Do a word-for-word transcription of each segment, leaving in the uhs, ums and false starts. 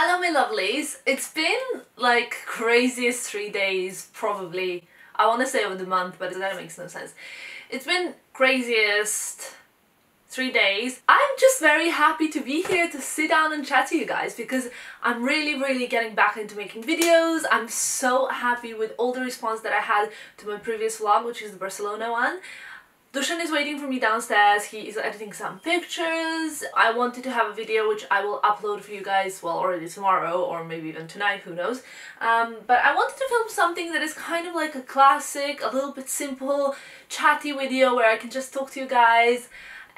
Hello my lovelies, it's been like craziest three days probably. I want to say over the month, but that makes no sense. It's been craziest three days. I'm just very happy to be here to sit down and chat to you guys because I'm really really getting back into making videos. I'm so happy with all the response that I had to my previous vlog, which is the Barcelona one. Dushan is waiting for me downstairs, he is editing some pictures. I wanted to have a video which I will upload for you guys, well, already tomorrow or maybe even tonight, who knows. Um, but I wanted to film something that is kind of like a classic, a little bit simple, chatty video where I can just talk to you guys.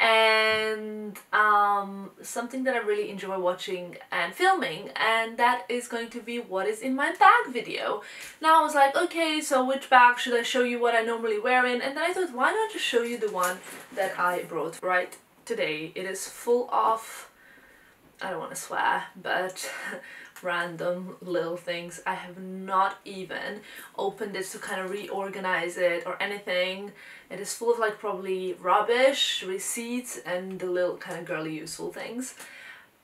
And um, something that I really enjoy watching and filming, and that is going to be what is in my bag video. Now I was like, okay, so which bag should I show you what I normally wear in? And then I thought, why not just show you the one that I brought right today. It is full of, I don't want to swear, but random little things. I have not even opened it to kind of reorganize it or anything. It is full of like probably rubbish, receipts and the little kind of girly useful things.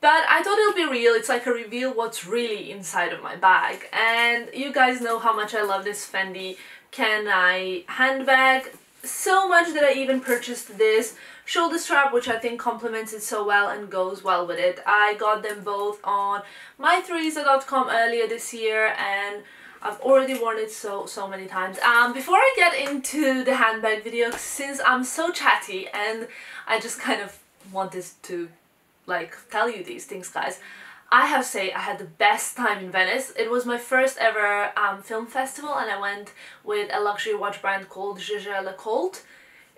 But I thought it'll be real, it's like a reveal what's really inside of my bag. And you guys know how much I love this Fendi Can I handbag. So much that I even purchased this shoulder strap, which I think complements it so well and goes well with it. I got them both on my theresa dot com earlier this year and I've already worn it so so many times. Um, before I get into the handbag video, since I'm so chatty and I just kind of wanted to like tell you these things, guys, I have to say I had the best time in Venice. It was my first ever um, film festival and I went with a luxury watch brand called Jaeger LeCoultre.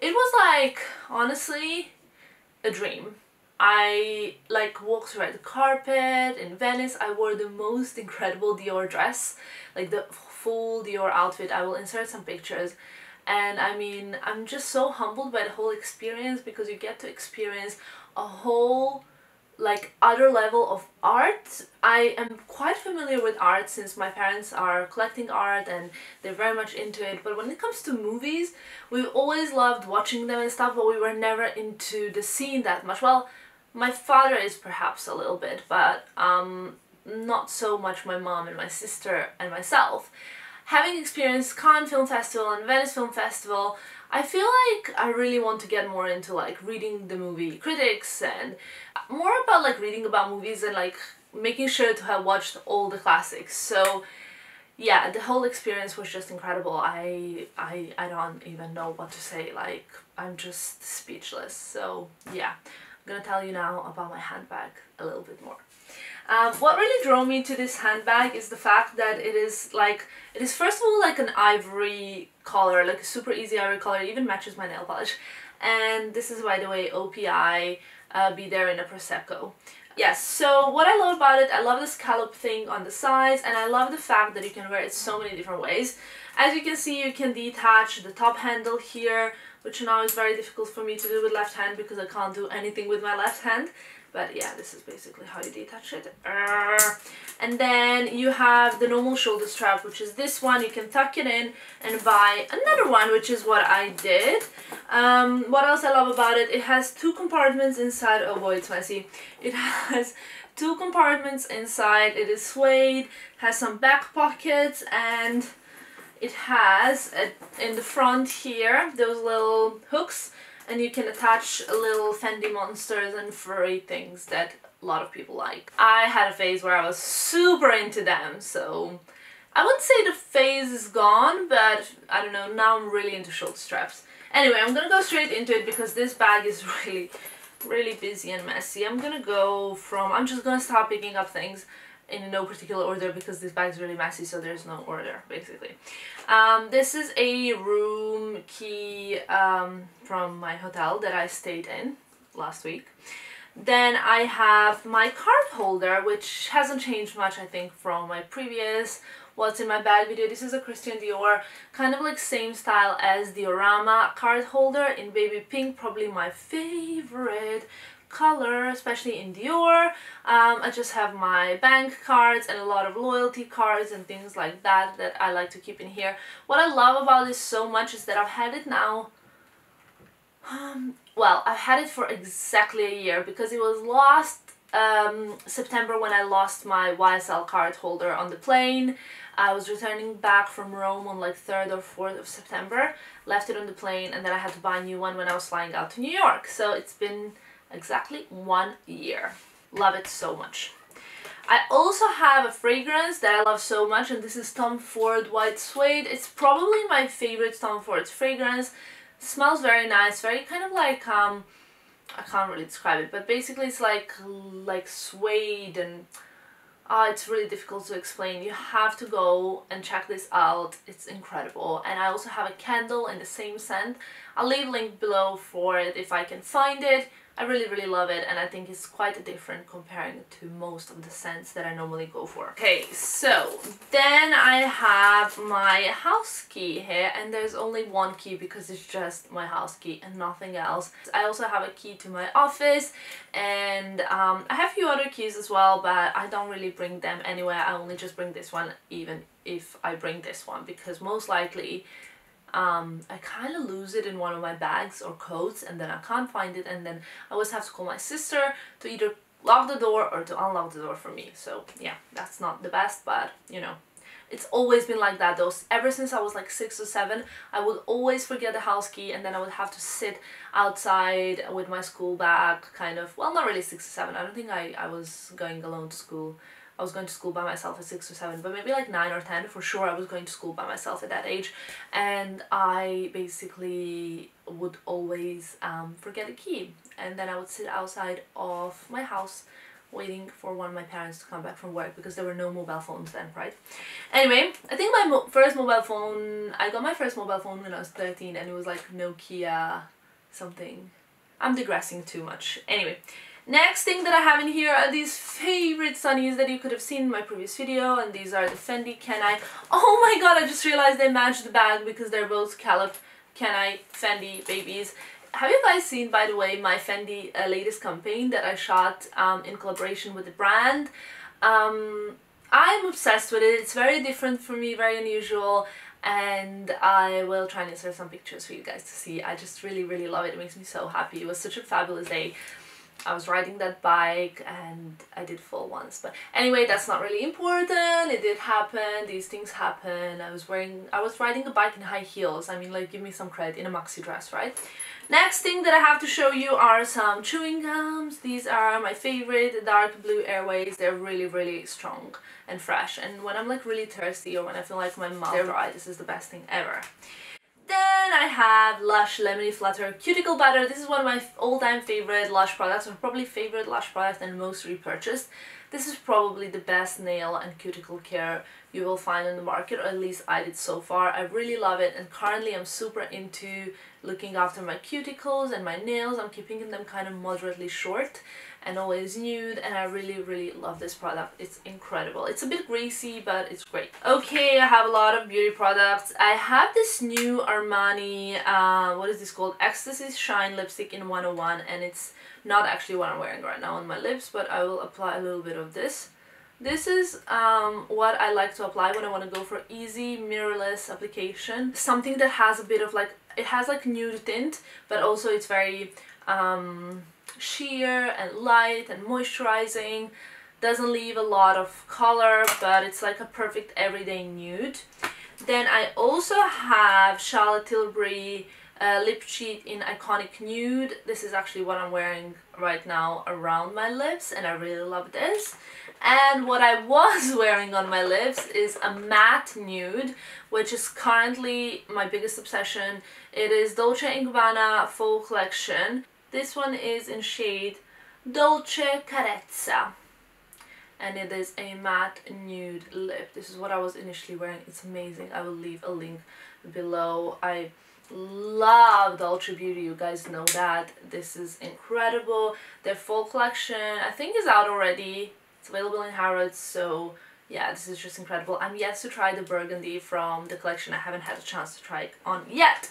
It was like, honestly, a dream. I like walked the red carpet in Venice. I wore the most incredible Dior dress, like the full Dior outfit. I will insert some pictures. And I mean, I'm just so humbled by the whole experience because you get to experience a whole like other level of art. I am quite familiar with art since my parents are collecting art and they're very much into it, but when it comes to movies, we've always loved watching them and stuff, but we were never into the scene that much. Well, my father is perhaps a little bit, but um, not so much my mom and my sister and myself. Having experienced Cannes Film Festival and Venice Film Festival, I feel like I really want to get more into like reading the movie critics and more about like reading about movies and like making sure to have watched all the classics. So yeah, the whole experience was just incredible. I I, I don't even know what to say, like I'm just speechless. So yeah, I'm gonna tell you now about my handbag a little bit more. Um, what really drew me to this handbag is the fact that it is like, it is first of all like an ivory color, like a super easy ivory color, it even matches my nail polish. And this is, by the way, O P I, uh, be there in a Prosecco. Yes, so what I love about it, I love the scallop thing on the sides and I love the fact that you can wear it so many different ways. As you can see, you can detach the top handle here, which now is very difficult for me to do with left hand because I can't do anything with my left hand. But yeah, this is basically how you detach it. And then you have the normal shoulder strap, which is this one. You can tuck it in and buy another one, which is what I did. Um, what else I love about it? It has two compartments inside. Oh boy, it's messy. It has two compartments inside. It is suede, has some back pockets, and it has, a, in the front here, those little hooks. And you can attach little Fendi monsters and furry things that a lot of people like. I had a phase where I was super into them, so I wouldn't say the phase is gone, but I don't know, now I'm really into shoulder straps. Anyway, I'm gonna go straight into it because this bag is really, really busy and messy. I'm gonna go from, I'm just gonna start picking up things in no particular order because this bag is really messy, so there's no order, basically. Um, this is a room key um, from my hotel that I stayed in last week. Then I have my card holder, which hasn't changed much, I think, from my previous What's in My Bag video. This is a Christian Dior, kind of like same style as Diorama card holder in baby pink, probably my favorite color, especially in Dior. um, I just have my bank cards and a lot of loyalty cards and things like that that I like to keep in here. What I love about this so much is that I've had it now, um, well, I've had it for exactly a year because it was lost um, September when I lost my Y S L card holder on the plane. I was returning back from Rome on like third or fourth of September, left it on the plane, and then I had to buy a new one when I was flying out to New York. So it's been exactly one year. Love it so much. I also have a fragrance that I love so much, and this is Tom Ford White Suede. It's probably my favorite Tom Ford's fragrance. It smells very nice, very kind of like, um, I can't really describe it, but basically it's like, like suede and, uh, it's really difficult to explain. You have to go and check this out. It's incredible. And I also have a candle in the same scent. I'll leave a link below for it if I can find it. I really, really love it, and I think it's quite different comparing it to most of the scents that I normally go for. Okay, so then I have my house key here, and there's only one key because it's just my house key and nothing else. I also have a key to my office, and um, I have a few other keys as well, but I don't really bring them anywhere. I only just bring this one, even if I bring this one, because most likely Um, I kind of lose it in one of my bags or coats, and then I can't find it, and then I always have to call my sister to either lock the door or to unlock the door for me. So yeah, that's not the best, but you know, it's always been like that though. Ever since I was like six or seven, I would always forget the house key, and then I would have to sit outside with my school bag, kind of, well, not really six or seven. I don't think I, I was going alone to school. I was going to school by myself at six or seven, but maybe like nine or ten, for sure I was going to school by myself at that age, and I basically would always um, forget a key, and then I would sit outside of my house waiting for one of my parents to come back from work, because there were no mobile phones then, right? Anyway, I think my mo first mobile phone, I got my first mobile phone when I was thirteen, and it was like Nokia something. I'm digressing too much. Anyway. Next thing that I have in here are these favorite sunnies that you could have seen in my previous video, and these are the Fendi Can I. Oh my god, I just realized they match the bag because they're both Caleb Can I Fendi babies. Have you guys seen, by the way, my Fendi uh, latest campaign that I shot um, in collaboration with the brand? Um, I'm obsessed with it. It's very different for me, very unusual. And I will try and insert some pictures for you guys to see. I just really, really love it. It makes me so happy. It was such a fabulous day. I was riding that bike and I did fall once, but anyway, that's not really important. It did happen. These things happen. I was wearing, I was riding a bike in high heels. I mean, like, give me some credit, in a maxi dress, right? Next thing that I have to show you are some chewing gums. These are my favorite, the dark blue Airwaves. They're really, really strong and fresh. And when I'm like really thirsty or when I feel like my mouth is dry, this is the best thing ever. Then I have Lush Lemony Flutter Cuticle Butter. This is one of my all-time favorite Lush products, or probably favorite Lush product and most repurchased. This is probably the best nail and cuticle care you will find on the market, or at least I did so far. I really love it, and currently I'm super into looking after my cuticles and my nails. I'm keeping them kind of moderately short and always nude, and I really, really love this product. It's incredible. It's a bit greasy, but it's great. Okay, I have a lot of beauty products. I have this new Armani, uh, what is this called? Ecstasy Shine Lipstick in one oh one, and it's not actually what I'm wearing right now on my lips, but I will apply a little bit of this. This is um, what I like to apply when I want to go for easy mirrorless application. Something that has a bit of like, it has like nude tint, but also it's very um, sheer and light and moisturizing. Doesn't leave a lot of color, but it's like a perfect everyday nude. Then I also have Charlotte Tilbury Uh, lip cheat in Iconic Nude. This is actually what I'm wearing right now around my lips, and I really love this. And what I was wearing on my lips is a matte nude, which is currently my biggest obsession. It is Dolce and Gabbana Fall Collection. This one is in shade Dolce Carezza, and it is a matte nude lip. This is what I was initially wearing. It's amazing. I will leave a link below. I love Dolce Beauty, you guys know that. This is incredible. Their full collection, I think, is out already. It's available in Harrods, so yeah, this is just incredible. I'm yet to try the burgundy from the collection. I haven't had a chance to try it on yet.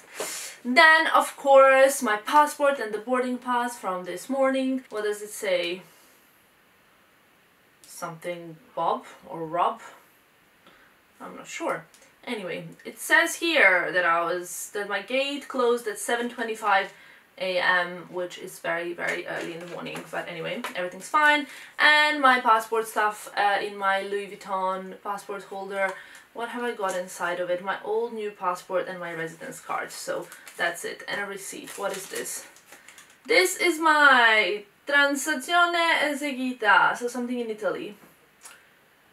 Then, of course, my passport and the boarding pass from this morning. What does it say? Something Bob or Rob? I'm not sure. Anyway, it says here that I was that my gate closed at seven twenty-five a m, which is very, very early in the morning. But anyway, everything's fine. And my passport stuff uh, in my Louis Vuitton passport holder. What have I got inside of it? My old new passport and my residence card. So that's it. And a receipt. What is this? This is my transazione eseguita. So something in Italy.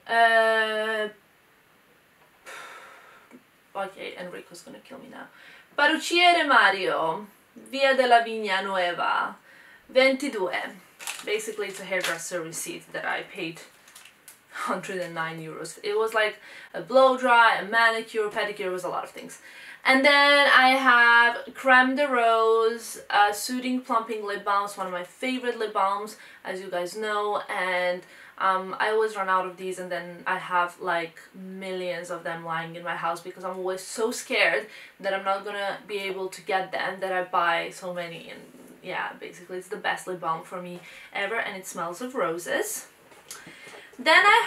Uh, okay, Enrico's gonna kill me now. Parrucciere Mario, Via della Vigna Nuova, twenty-two. Basically, it's a hairdresser receipt that I paid one hundred nine euros. It was like a blow dry, a manicure, pedicure, was a lot of things. And then I have Creme de Rose, uh, Soothing Plumping Lip Balms, one of my favorite lip balms, as you guys know. And um, I always run out of these, and then I have like millions of them lying in my house because I'm always so scared that I'm not gonna be able to get them, that I buy so many. And yeah, basically it's the best lip balm for me ever, and it smells of roses. Then I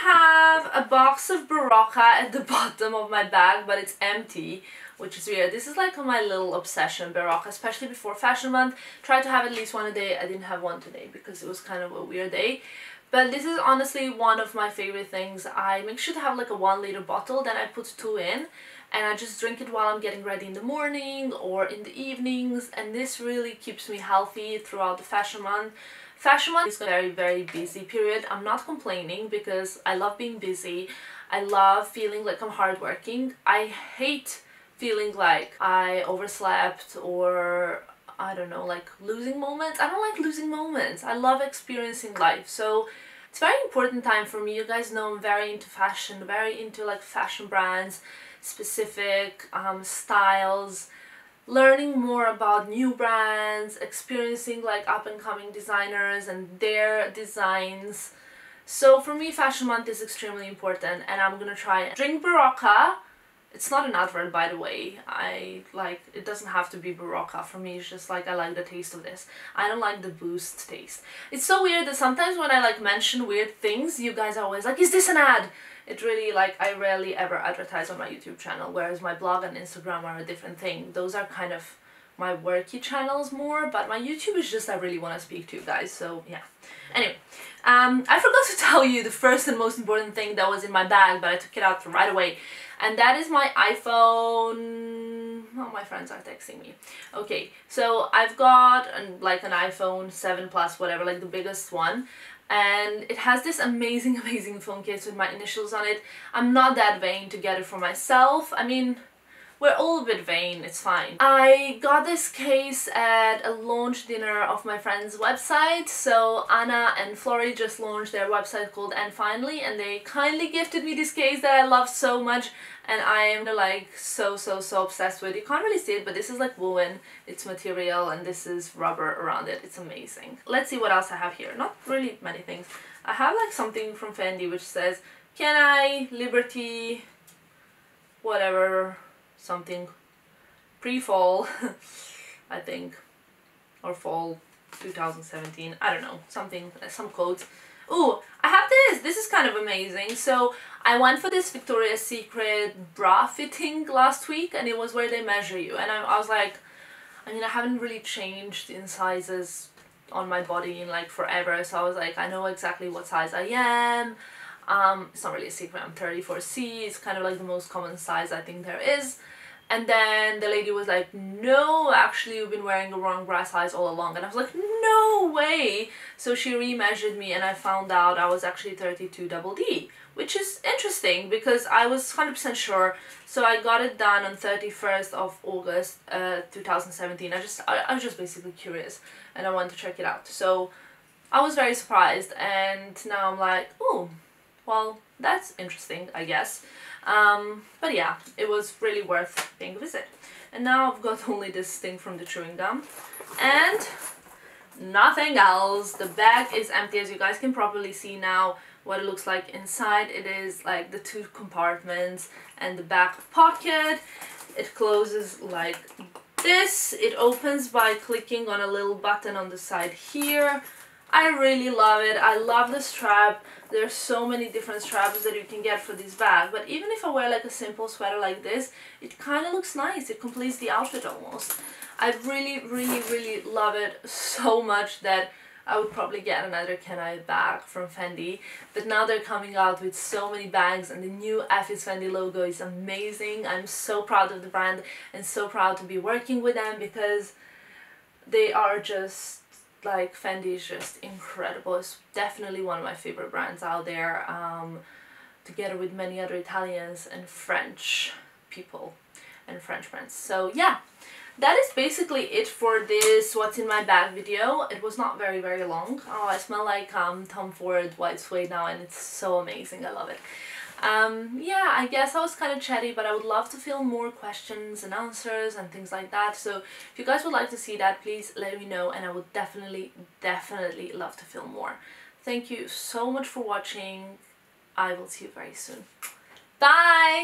have a box of Barocca at the bottom of my bag, but it's empty, which is weird. This is like my little obsession, Barocca, especially before Fashion Month. Try to have at least one a day. I didn't have one today because it was kind of a weird day. But this is honestly one of my favorite things. I make sure to have like a one liter bottle, then I put two in, and I just drink it while I'm getting ready in the morning or in the evenings. And this really keeps me healthy throughout the Fashion Month. Fashion Month is a very, very busy period. I'm not complaining because I love being busy. I love feeling like I'm hardworking. I hate feeling like I overslept or, I don't know, like losing moments. I don't like losing moments. I love experiencing life. So it's a very important time for me. You guys know I'm very into fashion, very into like fashion brands, specific um, styles. Learning more about new brands, experiencing like up-and-coming designers and their designs. So for me, Fashion Month is extremely important, and I'm gonna try and drink Barocca. It's not an advert, by the way. I like, it doesn't have to be Barocca for me. It's just like I like the taste of this. I don't like the boost taste. It's so weird that sometimes when I like mention weird things, you guys are always like, is this an ad? It really, like, I rarely ever advertise on my YouTube channel, whereas my blog and Instagram are a different thing. Those are kind of my worky channels more, but my YouTube is just I really want to speak to you guys, so yeah. Anyway, um, I forgot to tell you the first and most important thing that was in my bag, but I took it out right away, and that is my iPhone... Oh, my friends are texting me. Okay, so I've got, an, like, an iPhone seven Plus, whatever, like, the biggest one. And it has this amazing, amazing phone case with my initials on it. I'm not that vain to get it for myself. I mean, we're all a bit vain, it's fine. I got this case at a launch dinner of my friend's website. So Anna and Florie just launched their website called And Finally, and they kindly gifted me this case that I love so much. And I am like so, so, so obsessed with it. You can't really see it, but this is like woven, it's material, and this is rubber around it. It's amazing. Let's see what else I have here. Not really many things. I have like something from Fendi which says, Can I, Liberty, whatever, something, pre-fall, I think, or fall two thousand seventeen. I don't know, something, some quotes. Ooh, I have this! This is kind of amazing. So I went for this Victoria's Secret bra fitting last week, and it was where they measure you. And I, I was like, I mean, I haven't really changed in sizes on my body in like forever. So I was like, I know exactly what size I am. Um, it's not really a secret, I'm thirty-four C. It's kind of like the most common size I think there is. And then the lady was like, no, actually you've been wearing the wrong bra size all along. And I was like, no way. So she re-measured me, and I found out I was actually thirty-two double D, which is interesting because I was one hundred percent sure. So I got it done on thirty-first of August uh, two thousand seventeen. I just, I, I was just basically curious, and I wanted to check it out. So I was very surprised, and now I'm like, oh, well, that's interesting, I guess. Um, but yeah, it was really worth paying a visit. And now I've got only this thing from the chewing gum. And nothing else. The bag is empty, as you guys can probably see now what it looks like inside. It is like the two compartments and the back pocket. It closes like this. It opens by clicking on a little button on the side here. I really love it. I love the strap. There's so many different straps that you can get for this bag, but even if I wear like a simple sweater like this, it kind of looks nice. It completes the outfit almost. I really, really, really love it so much that I would probably get another Can I bag from Fendi, but now they're coming out with so many bags, and the new F is Fendi logo is amazing. I'm so proud of the brand and so proud to be working with them, because they are just like, Fendi is just incredible. It's definitely one of my favorite brands out there, um, together with many other Italians and French people and French brands. So yeah, that is basically it for this what's in my bag video. It was not very very long. Oh, I smell like um, Tom Ford White Suede now, and it's so amazing. I love it. Um, yeah, I guess I was kind of chatty, but I would love to film more questions and answers and things like that. So if you guys would like to see that, please let me know, and I would definitely, definitely love to film more. Thank you so much for watching. I will see you very soon. Bye!